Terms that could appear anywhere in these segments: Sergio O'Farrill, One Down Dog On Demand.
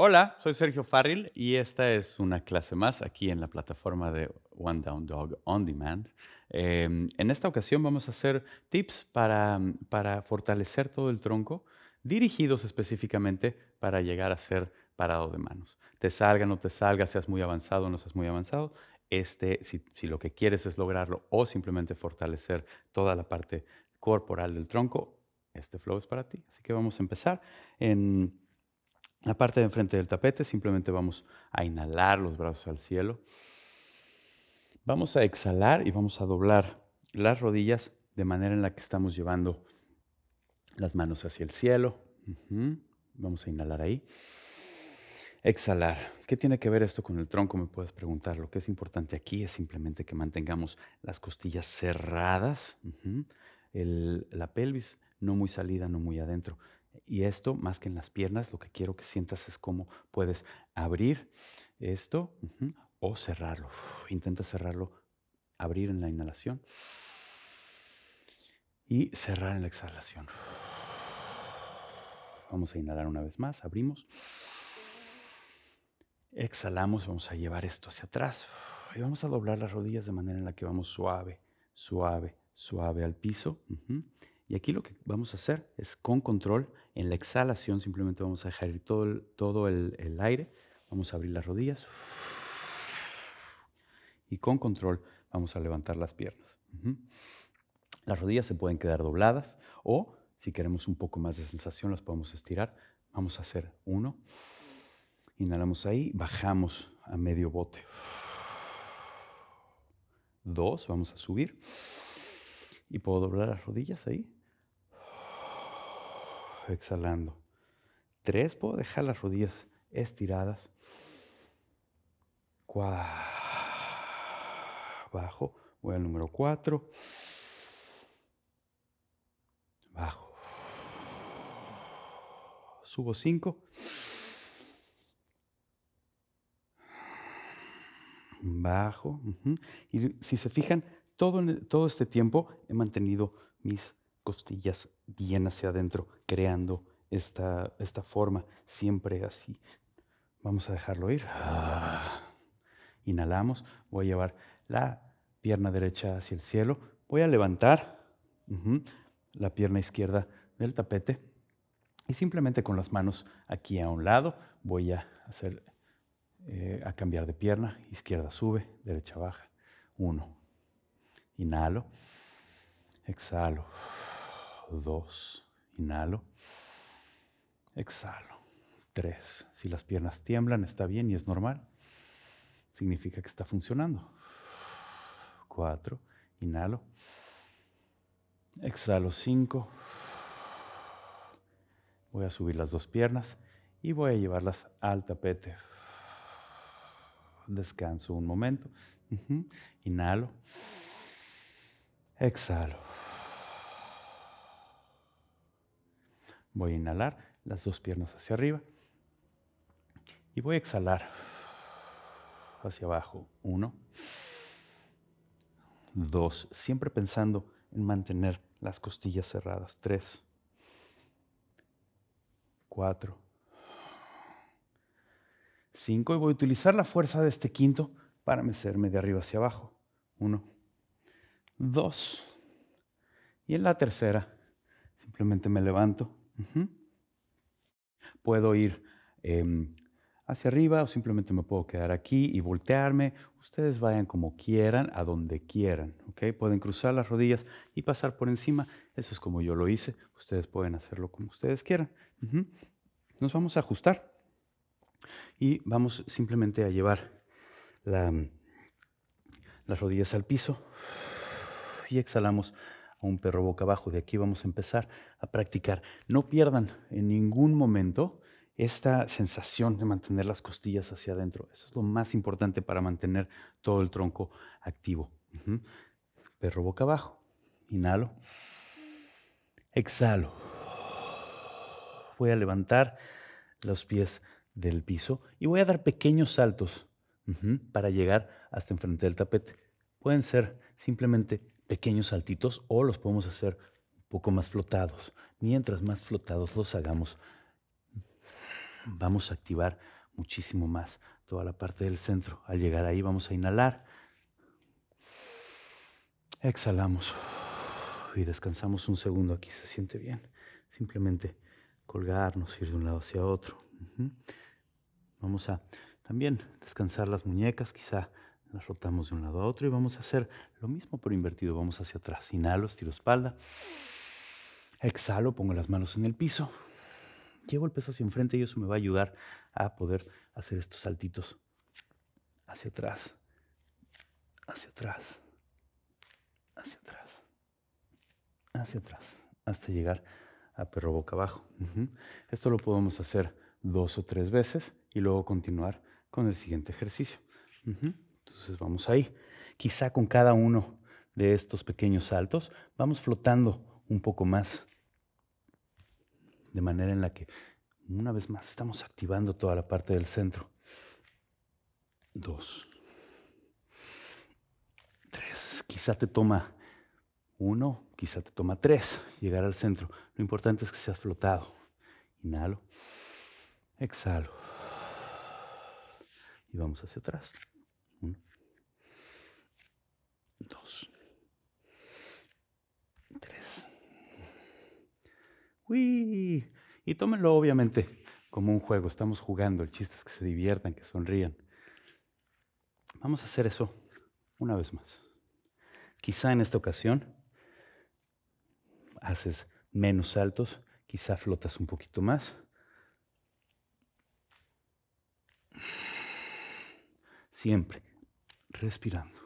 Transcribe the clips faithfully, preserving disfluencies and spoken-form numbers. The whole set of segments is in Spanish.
Hola, soy Sergio O'Farrill y esta es una clase más aquí en la plataforma de One Down Dog On Demand. Eh, en esta ocasión vamos a hacer tips para, para fortalecer todo el tronco, dirigidos específicamente para llegar a ser parado de manos. Te salga, no te salga, seas muy avanzado o no seas muy avanzado. Este, si, si lo que quieres es lograrlo o simplemente fortalecer toda la parte corporal del tronco, este flow es para ti. Así que vamos a empezar en la parte de enfrente del tapete. Simplemente vamos a inhalar los brazos al cielo. Vamos a exhalar y vamos a doblar las rodillas de manera en la que estamos llevando las manos hacia el cielo. Uh-huh. Vamos a inhalar ahí. Exhalar. ¿Qué tiene que ver esto con el tronco? Me puedes preguntar. Lo que es importante aquí es simplemente que mantengamos las costillas cerradas. Uh-huh. el, la pelvis no muy salida, no muy adentro. Y esto, más que en las piernas, lo que quiero que sientas es cómo puedes abrir esto uh-huh, o cerrarlo. Uf, intenta cerrarlo, abrir en la inhalación y cerrar en la exhalación. Uf. Vamos a inhalar una vez más, abrimos. Exhalamos, vamos a llevar esto hacia atrás. Uf. Y vamos a doblar las rodillas de manera en la que vamos suave, suave, suave al piso. Uh-huh. Y aquí lo que vamos a hacer es con control, en la exhalación simplemente vamos a dejar ir todo el, todo el, el aire. Vamos a abrir las rodillas y con control vamos a levantar las piernas. Uh-huh. Las rodillas se pueden quedar dobladas o si queremos un poco más de sensación las podemos estirar. Vamos a hacer uno. Inhalamos ahí, bajamos a medio bote. Dos, vamos a subir. Y puedo doblar las rodillas ahí. Exhalando. Tres, puedo dejar las rodillas estiradas. Cuatro. Bajo. Voy al número cuatro. Bajo. Subo cinco. Bajo. Uh-huh. Y si se fijan, todo, todo este tiempo he mantenido mis costillas bien hacia adentro, creando esta, esta forma, siempre así. Vamos a dejarlo ir. Ah. Inhalamos. Voy a llevar la pierna derecha hacia el cielo. Voy a levantar uh-huh, la pierna izquierda del tapete. Y simplemente con las manos aquí a un lado voy a, hacer, eh, a cambiar de pierna. Izquierda sube, derecha baja. Uno. Inhalo, exhalo, dos, inhalo, exhalo, tres. Si las piernas tiemblan, está bien y es normal. Significa que está funcionando. Cuatro, inhalo, exhalo, cinco. Voy a subir las dos piernas y voy a llevarlas al tapete. Descanso un momento. Uh-huh. Inhalo. Exhalo. Voy a inhalar las dos piernas hacia arriba y voy a exhalar hacia abajo. Uno, dos, siempre pensando en mantener las costillas cerradas. Tres, cuatro, cinco, y voy a utilizar la fuerza de este quinto para mecerme de arriba hacia abajo. Uno, dos, y en la tercera simplemente me levanto. Uh-huh. Puedo ir eh, hacia arriba o simplemente me puedo quedar aquí y voltearme. Ustedes vayan como quieran, a donde quieran. ¿Okay? Pueden cruzar las rodillas y pasar por encima. Eso es como yo lo hice. Ustedes pueden hacerlo como ustedes quieran. Uh-huh. Nos vamos a ajustar y vamos simplemente a llevar la, las rodillas al piso. Y exhalamos a un perro boca abajo. De aquí vamos a empezar a practicar. No pierdan en ningún momento esta sensación de mantener las costillas hacia adentro. Eso es lo más importante para mantener todo el tronco activo. Uh-huh. Perro boca abajo. Inhalo. Exhalo. Voy a levantar los pies del piso y voy a dar pequeños saltos uh-huh, para llegar hasta enfrente del tapete. Pueden ser simplemente pequeños saltitos o los podemos hacer un poco más flotados. Mientras más flotados los hagamos, vamos a activar muchísimo más toda la parte del centro. Al llegar ahí vamos a inhalar, exhalamos y descansamos un segundo. Aquí se siente bien, simplemente colgarnos, ir de un lado hacia otro. Vamos a también descansar las muñecas, quizá las rotamos de un lado a otro y vamos a hacer lo mismo pero invertido. Vamos hacia atrás, inhalo, estiro espalda, exhalo, pongo las manos en el piso, llevo el peso hacia enfrente y eso me va a ayudar a poder hacer estos saltitos hacia atrás, hacia atrás, hacia atrás, hacia atrás, hasta llegar a perro boca abajo. Uh-huh. Esto lo podemos hacer dos o tres veces y luego continuar con el siguiente ejercicio. Uh-huh. Entonces vamos ahí. Quizá con cada uno de estos pequeños saltos vamos flotando un poco más, de manera en la que, una vez más, estamos activando toda la parte del centro. Dos. Tres. Quizá te toma uno, quizá te toma tres llegar al centro. Lo importante es que seas flotado. Inhalo. Exhalo. Y vamos hacia atrás. Uno. Dos. Tres. ¡Uy! Y tómenlo obviamente como un juego, estamos jugando, el chiste es que se diviertan, que sonrían. Vamos a hacer eso una vez más. Quizá en esta ocasión haces menos saltos, quizá flotas un poquito más. Siempre respirando.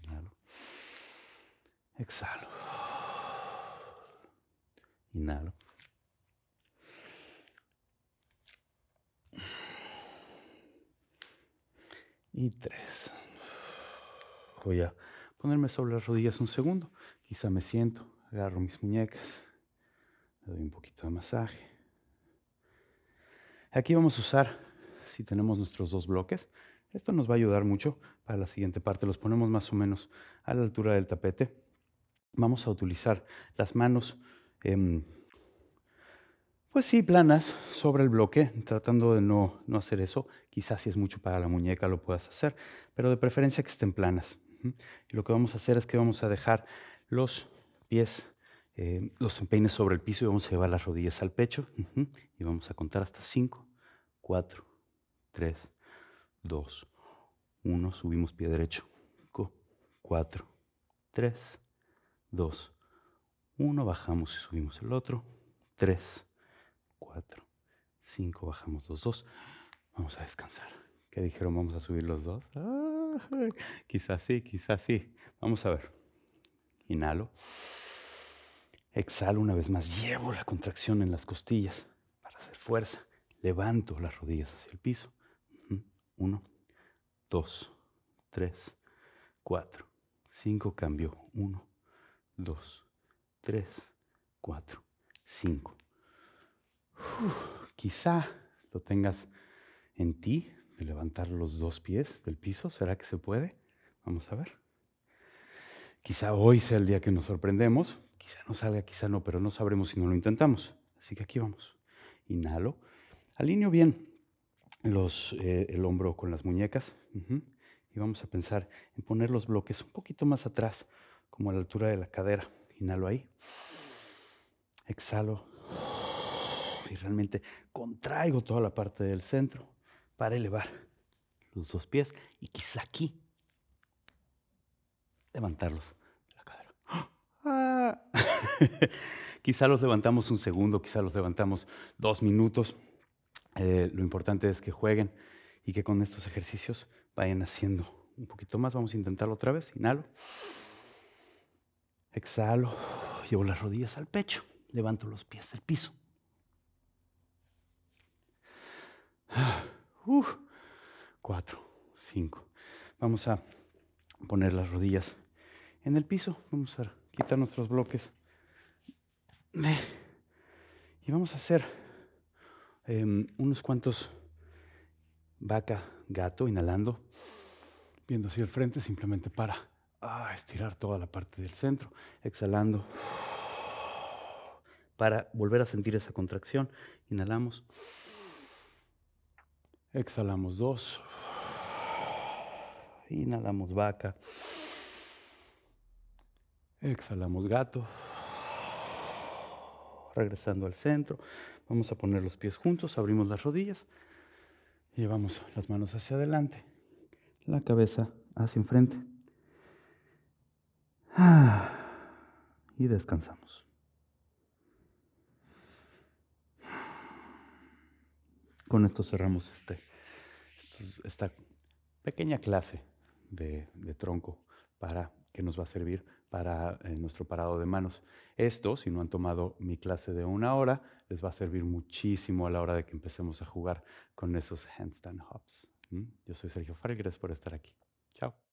Inhalo. Exhalo. Inhalo. Y tres. Voy a ponerme sobre las rodillas un segundo. Quizá me siento, agarro mis muñecas, le doy un poquito de masaje. Aquí vamos a usar, si tenemos nuestros dos bloques, esto nos va a ayudar mucho para la siguiente parte. Los ponemos más o menos a la altura del tapete. Vamos a utilizar las manos, eh, pues sí, planas sobre el bloque, tratando de no, no hacer eso. Quizás si es mucho para la muñeca lo puedas hacer, pero de preferencia que estén planas. Y lo que vamos a hacer es que vamos a dejar los pies, eh, los empeines sobre el piso y vamos a llevar las rodillas al pecho. Y vamos a contar hasta cinco, cuatro, tres, dos, uno. Subimos pie derecho. cinco, cuatro, tres, dos, uno. Bajamos y subimos el otro. tres, cuatro, cinco, bajamos los dos. Vamos a descansar. ¿Qué dijeron? ¿Vamos a subir los dos? Ah, quizás sí, quizás sí. Vamos a ver. Inhalo. Exhalo una vez más. Llevo la contracción en las costillas para hacer fuerza. Levanto las rodillas hacia el piso. Uno, dos, tres, cuatro, cinco. Cambio. Uno, dos, tres, cuatro, cinco. Uf, quizá lo tengas en ti, de levantar los dos pies del piso. ¿Será que se puede? Vamos a ver. Quizá hoy sea el día que nos sorprendemos. Quizá no salga, quizá no, pero no sabremos si no lo intentamos. Así que aquí vamos. Inhalo. Alineo bien los, eh, el hombro con las muñecas. Uh-huh. Y vamos a pensar en poner los bloques un poquito más atrás, como a la altura de la cadera. Inhalo ahí. Exhalo. Y realmente contraigo toda la parte del centro para elevar los dos pies y quizá aquí levantarlos de la cadera. ¡Ah! Quizá los levantamos un segundo, quizá los levantamos dos minutos. Eh, lo importante es que jueguen y que con estos ejercicios vayan haciendo un poquito más. Vamos a intentarlo otra vez. Inhalo. Exhalo. Llevo las rodillas al pecho. Levanto los pies del piso. Uh, cuatro, cinco. Vamos a poner las rodillas en el piso. Vamos a quitar nuestros bloques. Y vamos a hacer eh, unos cuantos vaca, gato, inhalando, viendo hacia el frente, simplemente para ah, estirar toda la parte del centro. Exhalando para volver a sentir esa contracción. Inhalamos. Exhalamos dos. Inhalamos vaca. Exhalamos gato. Regresando al centro. Vamos a poner los pies juntos. Abrimos las rodillas. Llevamos las manos hacia adelante. La cabeza hacia enfrente. Y descansamos. Con esto cerramos este, esta pequeña clase de, de tronco para que nos va a servir para eh, nuestro parado de manos. Esto, si no han tomado mi clase de una hora, les va a servir muchísimo a la hora de que empecemos a jugar con esos handstand hops. ¿Mm? Yo soy Sergio O'Farrill, gracias por estar aquí. Chao.